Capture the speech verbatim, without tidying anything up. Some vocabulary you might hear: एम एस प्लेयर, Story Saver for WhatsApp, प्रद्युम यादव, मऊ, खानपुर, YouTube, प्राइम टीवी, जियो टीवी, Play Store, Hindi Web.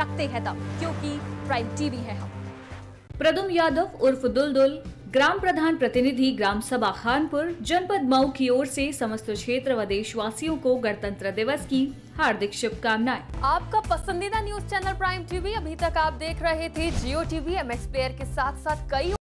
रखते हैं दम, क्योंकि प्राइम टीवी है हम। प्रद्युम यादव उर्फ दुलदुल, ग्राम प्रधान प्रतिनिधि ग्राम सभा खानपुर, जनपद मऊ की ओर से समस्त क्षेत्र व देशवासियों को गणतंत्र दिवस की हार्दिक शुभकामनाएं। आपका पसंदीदा न्यूज चैनल प्राइम टीवी। अभी तक आप देख रहे थे जियो टीवी एम एस प्लेयर के साथ साथ कई